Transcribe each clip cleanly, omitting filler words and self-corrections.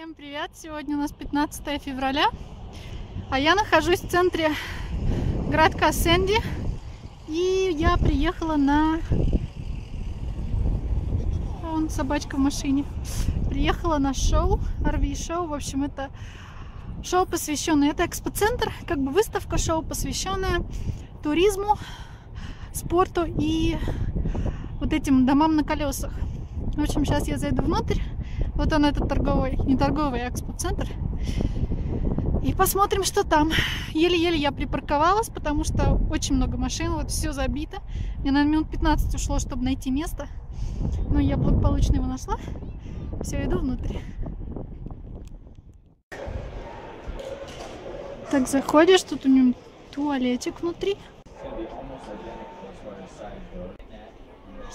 Всем привет! Сегодня у нас 15 февраля, а я нахожусь в центре городка Сэнди, и я приехала на... Вон собачка в машине. Приехала на шоу, RV-шоу, в общем, это шоу, посвященное, это экспоцентр, как бы выставка шоу, посвященная туризму, спорту и вот этим домам на колесах. В общем, сейчас я зайду внутрь. Вот он, этот торговый, не торговый, а экспоцентр. И посмотрим, что там. Еле-еле я припарковалась, потому что очень много машин, вот все забито. Мне, наверное, минут 15 ушло, чтобы найти место. Но я благополучно его нашла. Все, иду внутрь. Так, заходишь, тут у него туалетик внутри.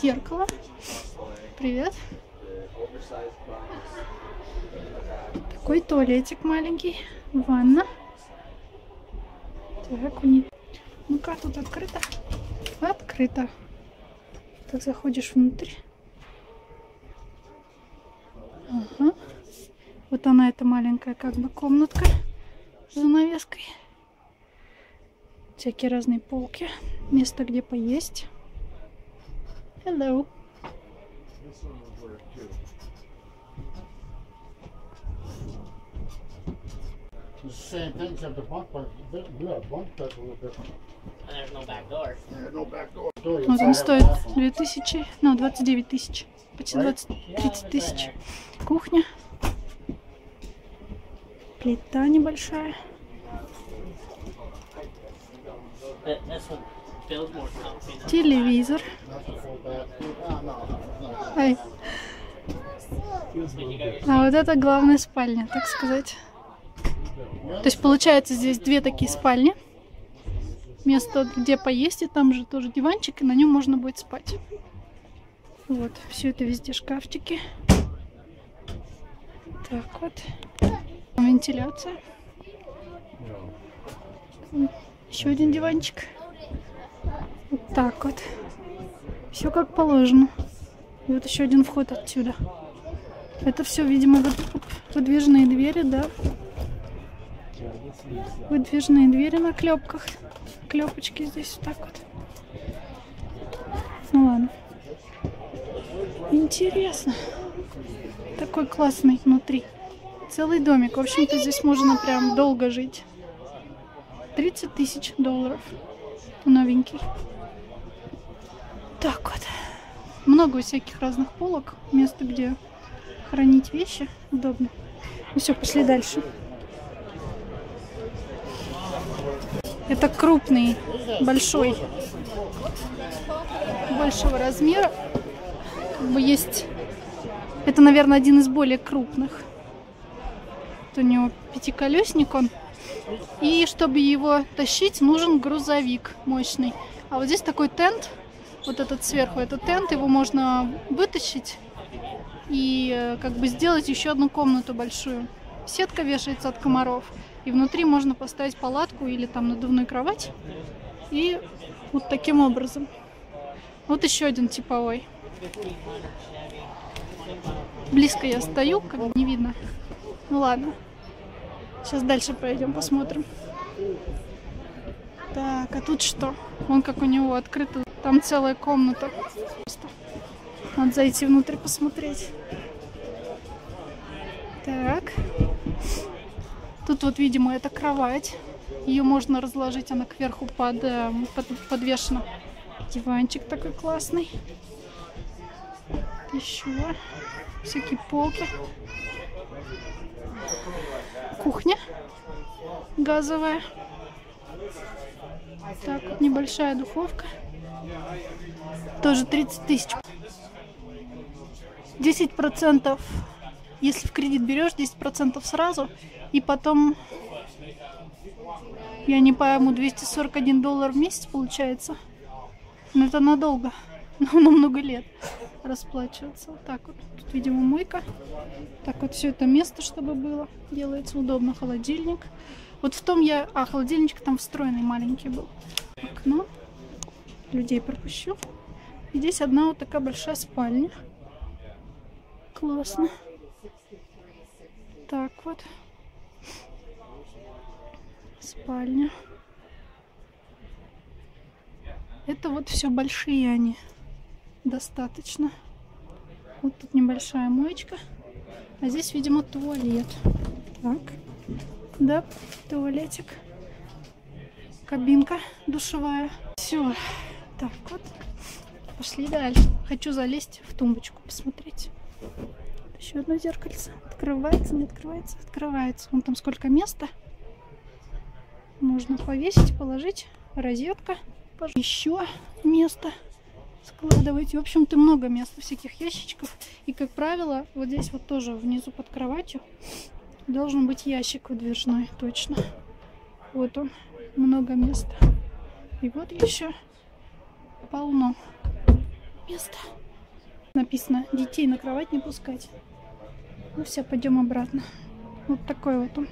Зеркало. Привет. Такой туалетик маленький, ванна. Так, ну-ка, тут открыто. Открыто. Так, заходишь внутрь. Ага. Вот она, эта маленькая как бы комнатка с занавеской. Всякие разные полки. Место, где поесть. Hello. Вот он стоит 2000, ну 29 тысяч, почти 30 тысяч. Кухня, плита небольшая. Телевизор. Ай. А вот это главная спальня, так сказать. То есть получается здесь две такие спальни. Место, где поесть, и там же тоже диванчик, и на нем можно будет спать. Вот, все это везде шкафчики. Так вот. Вентиляция. Еще один диванчик. Вот так вот. Все как положено. И вот еще один вход отсюда. Это все, видимо, выдвижные двери, да? Выдвижные двери на клепках. Клепочки здесь вот так вот. Ну ладно. Интересно. Такой классный внутри. Целый домик. В общем-то, здесь можно прям долго жить. 30 тысяч долларов. Новенький. Так вот. Много всяких разных полок. Место, где хранить вещи. Удобно. Ну все, пошли дальше. Это крупный, большой, большого размера. Как бы есть... Это, наверное, один из более крупных. Вот у него пятиколесник он. И чтобы его тащить, нужен грузовик мощный. А вот здесь такой тент. Вот этот сверху, это тент. Его можно вытащить и как бы сделать еще одну комнату большую. Сетка вешается от комаров. И внутри можно поставить палатку или там надувную кровать. И вот таким образом. Вот еще один типовой. Близко я стою, как бы не видно. Ну ладно. Сейчас дальше пойдем, посмотрим. Так, а тут что? Вон как у него открыто. Там целая комната. Надо зайти внутрь посмотреть. Так. Тут вот, видимо, это кровать. Ее можно разложить, она кверху подвешена. Диванчик такой классный. Еще всякие полки. Кухня газовая. Так, вот небольшая духовка. Тоже 30 тысяч. 10%. Если в кредит берешь, 10% сразу. И потом, я не пойму, 241 доллар в месяц получается. Но это надолго. На много лет расплачиваться. Вот так вот. Тут, видимо, мойка. Так вот все это место, чтобы было. Делается удобно. Холодильник. Вот в том я... А, холодильничек там встроенный маленький был. Окно. Людей пропущу. И здесь одна вот такая большая спальня. Классно. так вот. Спальня. Это вот все большие они. Достаточно. Вот тут небольшая моечка. А здесь, видимо, туалет. Так. Да, туалетик. Кабинка душевая. Все. Так вот. Пошли дальше. Хочу залезть в тумбочку, посмотреть. Еще одно зеркальце. Открывается, не открывается? Открывается. Вон там сколько места. Можно повесить, положить. Розетка. Еще место складывать. В общем-то, много места, всяких ящичков. И, как правило, вот здесь вот тоже внизу под кроватью должен быть ящик выдвижной, точно. Вот он. Много места. И вот еще полно места. Написано, детей на кровать не пускать. Ну все, пойдем обратно. Вот такой вот он.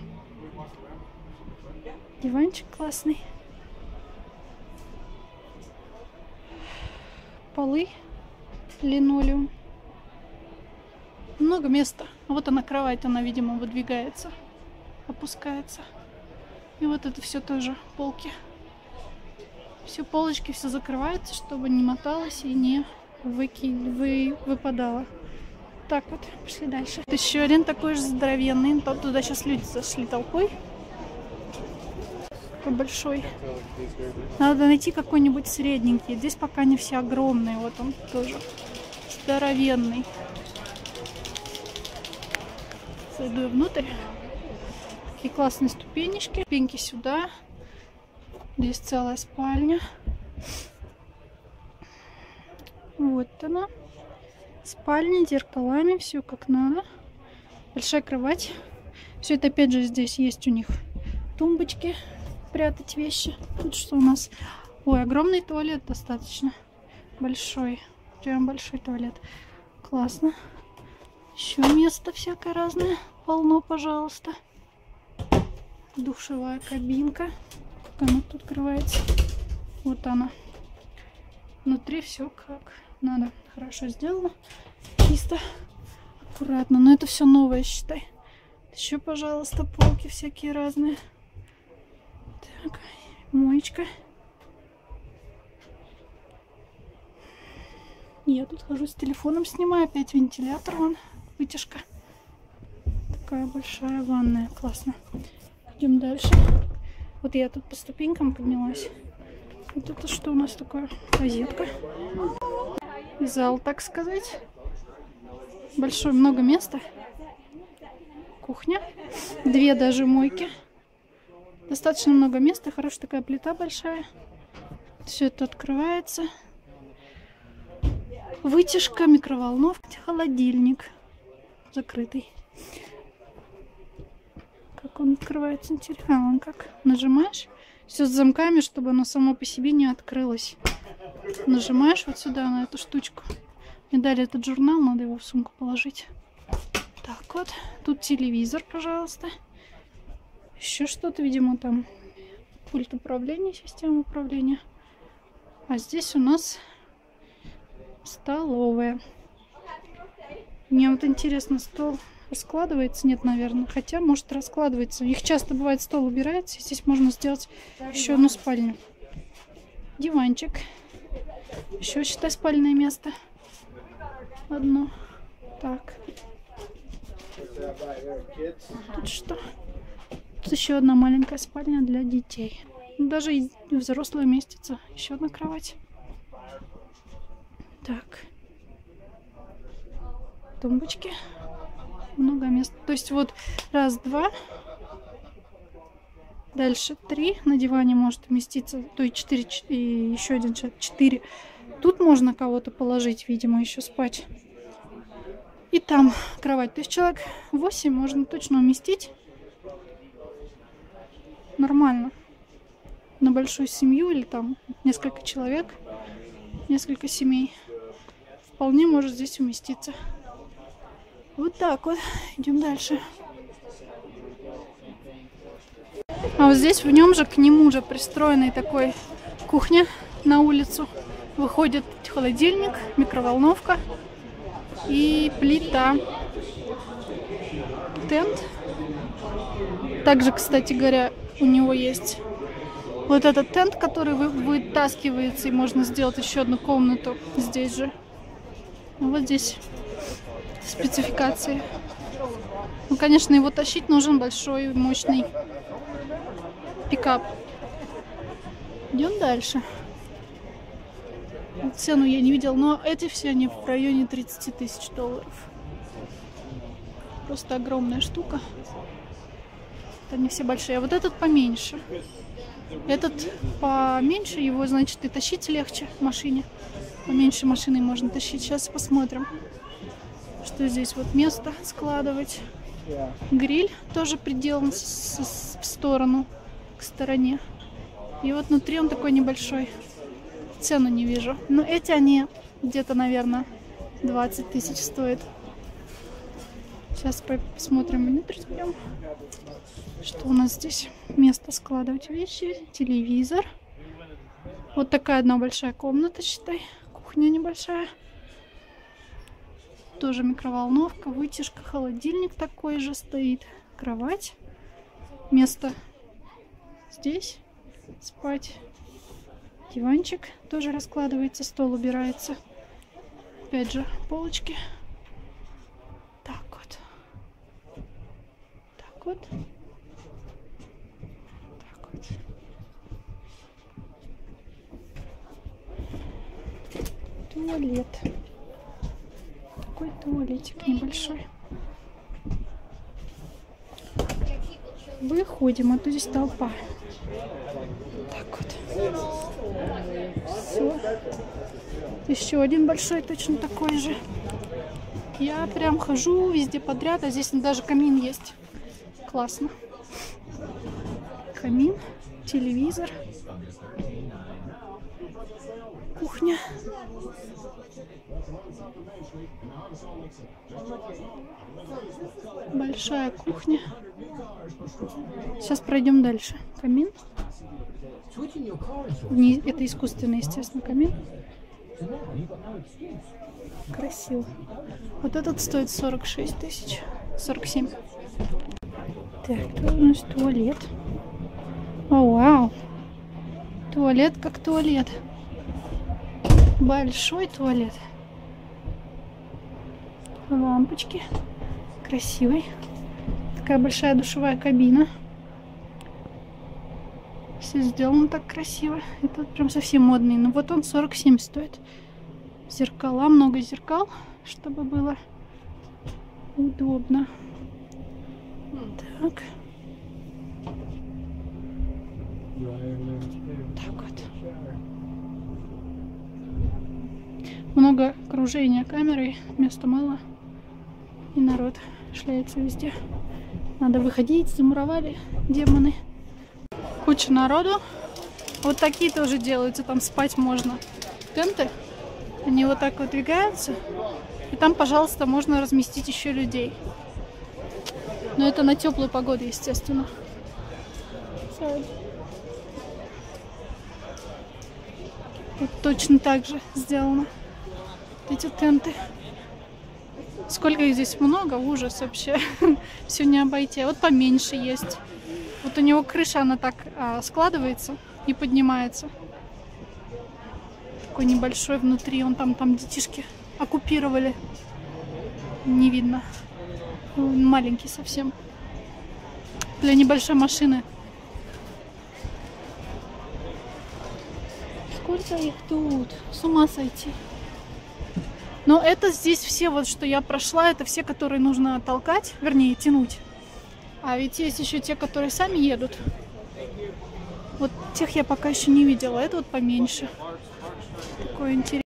Диванчик классный. Полы, линолеум. Много места. Вот она, кровать, она, видимо, выдвигается, опускается. И вот это все тоже полки. Все полочки, все закрывается, чтобы не моталось и не выпадало. Так вот, пошли дальше. Вот еще один такой же здоровенный. Там туда сейчас люди зашли толпой. Такой большой. Надо найти какой-нибудь средненький. Здесь пока не все огромные. Вот он тоже здоровенный. Зайду я внутрь. Такие классные ступенечки. Ступеньки сюда. Здесь целая спальня. Вот она. Спальня, зеркалами, все как надо. Большая кровать. Все это опять же здесь есть у них тумбочки. Прятать вещи. Тут что у нас? Ой, огромный туалет достаточно. Большой. Прям большой туалет. Классно. Еще место всякое разное. Полно, пожалуйста. Душевая кабинка. Как она тут открывается? Вот она. Внутри все как надо. Хорошо сделано. Чисто. Аккуратно. Но это все новое, считай. Еще, пожалуйста, полки всякие разные. Так. Моечка. Я тут хожу с телефоном, снимаю. Опять вентилятор вон. Вытяжка. Такая большая ванная. Классно. Идем дальше. Вот я тут по ступенькам поднялась. Вот это что у нас такое? Розетка. Зал, так сказать. Большое, много места. Кухня. Две даже мойки. Достаточно много места. Хорошая такая плита большая. Все это открывается. Вытяжка, микроволновка, холодильник. Закрытый. Как он открывается? Интересно. А, он как? Нажимаешь. Все с замками, чтобы оно само по себе не открылось. Нажимаешь вот сюда на эту штучку. И далее этот журнал, надо его в сумку положить. Так вот. Тут телевизор, пожалуйста. Еще что-то, видимо, там. Пульт управления, система управления. А здесь у нас столовая. Мне вот интересно, стол раскладывается? Нет, наверное. Хотя, может, раскладывается. У них часто бывает стол убирается. Здесь можно сделать еще одну спальню. Диванчик. Еще, считай, спальное место. Одно. Так. Тут что? Тут еще одна маленькая спальня для детей. Даже и взрослые местятся. Еще одна кровать. Так. Тумбочки. Много места. То есть вот раз, два. Дальше три. На диване может уместиться. То и четыре. И еще один человек. Четыре. Тут можно кого-то положить, видимо, еще спать. И там кровать. То есть человек 8 можно точно уместить. Нормально. На большую семью или там несколько человек. Несколько семей. Вполне может здесь уместиться. Вот так вот. Идем дальше. А вот здесь в нем же, к нему же пристроенный такой кухня на улицу. Выходит холодильник, микроволновка и плита. Тент. Также, кстати говоря, у него есть вот этот тент, который вытаскивается, и можно сделать еще одну комнату здесь же. Вот здесь спецификации. Ну, конечно, его тащить нужен большой, мощный пикап. Идем дальше. Цену я не видела, но эти все они в районе 30 тысяч долларов. Просто огромная штука. Они все большие. А вот этот поменьше. Этот поменьше, его, значит, и тащить легче в машине. Поменьше машины можно тащить. Сейчас посмотрим, что здесь. Вот место складывать. Гриль тоже приделан в сторону, к стороне. И вот внутри он такой небольшой. Цену не вижу. Но эти они где-то, наверное, 20 тысяч стоят. Сейчас посмотрим внутрь, что у нас здесь. Место складывать вещи, телевизор. Вот такая одна большая комната, считай. Кухня небольшая. Тоже микроволновка, вытяжка, холодильник такой же стоит. Кровать. Место здесь спать. Диванчик тоже раскладывается, стол убирается. Опять же, полочки. Вот. Так вот. Туалет. Такой туалетик небольшой. Выходим, а то здесь толпа. Так вот. Все. Еще один большой, точно такой же. Я прям хожу везде подряд, а здесь даже камин есть. Классно. Камин, телевизор, кухня. Большая кухня. Сейчас пройдем дальше. Камин. Это искусственный, естественно, камин. Красиво. Вот этот стоит 46 тысяч. 47. Так, тут у нас туалет. О, вау! Туалет как туалет. Большой туалет. Лампочки. Красивый. Такая большая душевая кабина. Все сделано так красиво. И тут прям совсем модный. Но вот он 47 стоит. Зеркала. Много зеркал, чтобы было удобно. Так. Так вот. Много окружения камеры, места мало. И народ шляется везде. Надо выходить, замуровали демоны. Куча народу. Вот такие тоже делаются, там спать можно. Тенты. Они вот так выдвигаются. И там, пожалуйста, можно разместить еще людей. Но это на теплую погоду, естественно. Вот точно так же сделано. Эти тенты. Сколько их здесь много, ужас вообще. Все не обойти. А вот поменьше есть. Вот у него крыша, она так складывается и поднимается. Такой небольшой внутри. Вон там детишки оккупировали. Не видно. Он маленький совсем. Для небольшой машины. Сколько их тут? С ума сойти. Но это здесь все, вот что я прошла, это все, которые нужно толкать, вернее, тянуть. А ведь есть еще те, которые сами едут. Вот тех я пока еще не видела. Это вот поменьше. Такое интересное.